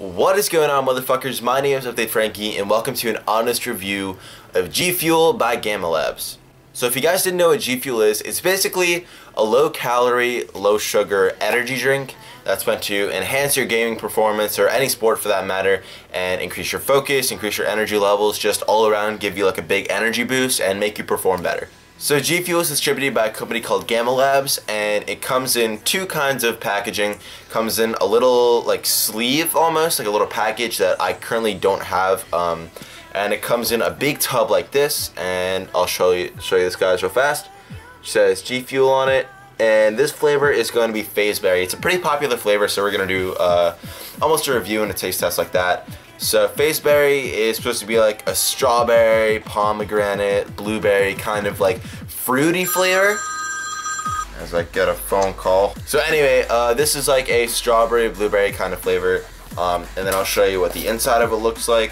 What is going on, motherfuckers? My name is Update Frankie, and welcome to an honest review of G Fuel by Gamma Labs. So if you guys didn't know what G Fuel is, it's basically a low-calorie, low-sugar energy drink that's meant to enhance your gaming performance, or any sport for that matter, and increase your focus, increase your energy levels, just all around give you like a big energy boost and make you perform better. So G Fuel is distributed by a company called Gamma Labs, and it comes in two kinds of packaging. Comes in a little like sleeve almost, like a little package that I currently don't have, and it comes in a big tub like this, and I'll show you this guys real fast. It says G Fuel on it, and this flavor is going to be Fazeberry. It's a pretty popular flavor, so we're going to do almost a review and a taste test like that. So Fazeberry is supposed to be like a strawberry, pomegranate, blueberry kind of like fruity flavor. As I get a phone call. So anyway, this is like a strawberry, blueberry kind of flavor. And then I'll show you what the inside of it looks like.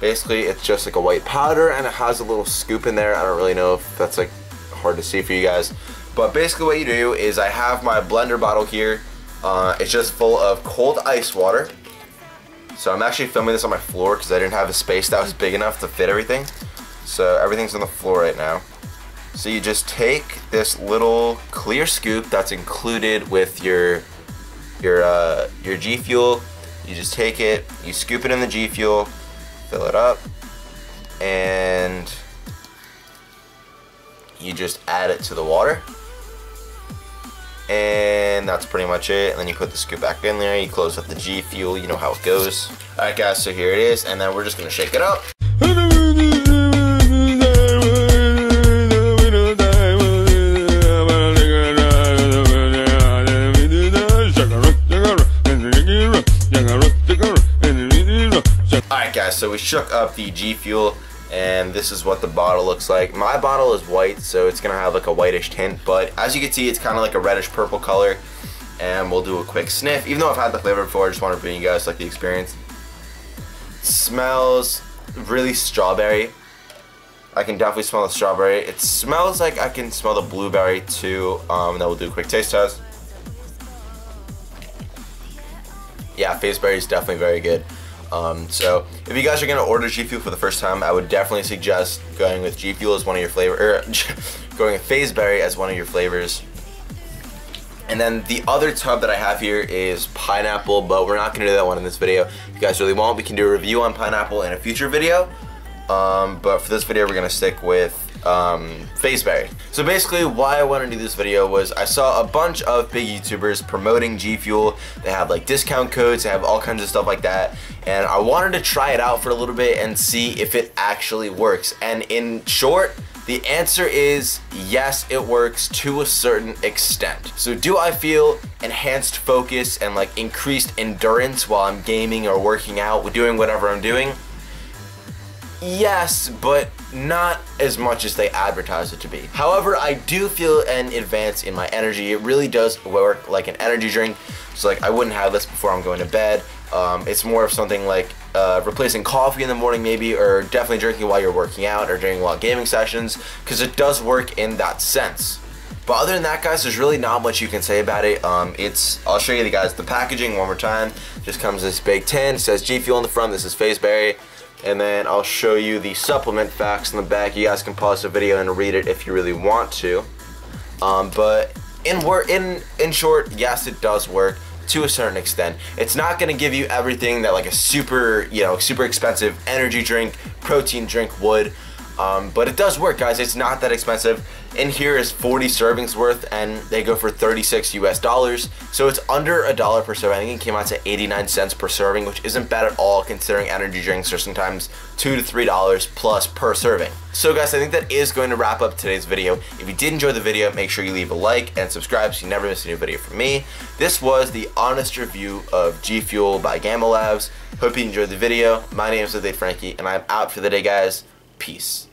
Basically, it's just like a white powder and it has a little scoop in there. I don't really know if that's like hard to see for you guys. But basically what you do is I have my blender bottle here. It's just full of cold ice water. So I'm actually filming this on my floor because I didn't have a space that was big enough to fit everything. So everything's on the floor right now. So you just take this little clear scoop that's included with your G Fuel. You just take it, you scoop it in the G Fuel, fill it up, and you just add it to the water. And that's pretty much it, and then you put the scoop back in there, you close up the G Fuel, you know how it goes. Alright guys, so here it is, and then we're just going to shake it up. Alright guys, so we shook up the G Fuel, and this is what the bottle looks like. My bottle is white, so it's gonna have like a whitish tint, but as you can see, it's kind of like a reddish purple color. And we'll do a quick sniff. Even though I've had the flavor before, I just want to bring you guys like the experience. It smells really strawberry. I can definitely smell the strawberry. It smells like I can smell the blueberry too. Then we'll do a quick taste test. Yeah, Fazeberry is definitely very good. So if you guys are gonna order G Fuel for the first time, I would definitely suggest going with G Fuel as one of your flavor, going with Fazeberry as one of your flavors. And then the other tub that I have here is Pineapple, but we're not gonna do that one in this video. If you guys really want, we can do a review on Pineapple in a future video. But for this video, we're gonna stick with Fazeberry. So basically why I wanted to do this video was I saw a bunch of big YouTubers promoting G Fuel. They have like discount codes, they have all kinds of stuff like that, and I wanted to try it out for a little bit and see if it actually works. And in short, the answer is yes, it works to a certain extent. So do I feel enhanced focus and like increased endurance while I'm gaming or working out, doing whatever I'm doing? Yes, but not as much as they advertise it to be. However, I do feel an advance in my energy. It really does work like an energy drink. So like I wouldn't have this before I'm going to bed. It's more of something like replacing coffee in the morning maybe, or definitely drinking while you're working out or drinking while gaming sessions, because it does work in that sense. But other than that guys, there's really not much you can say about it. I'll show you guys the packaging one more time. Just comes in this big tin, it says G Fuel on the front, this is Fazeberry. And then I'll show you the supplement facts in the back. You guys can pause the video and read it if you really want to. But in short, yes, it does work to a certain extent. It's not going to give you everything that like a super expensive energy drink, protein drink would. But it does work, guys. It's not that expensive. In here is 40 servings worth, and they go for $36 US. So it's under $1 per serving. I think it came out to 89 cents per serving, which isn't bad at all considering energy drinks are sometimes $2 to $3 plus per serving. So guys, I think that is going to wrap up today's video. If you did enjoy the video, make sure you leave a like and subscribe so you never miss a new video from me. This was the honest review of G Fuel by Gamma Labs. Hope you enjoyed the video. My name is Update Frankie, and I'm out for the day, guys. Peace.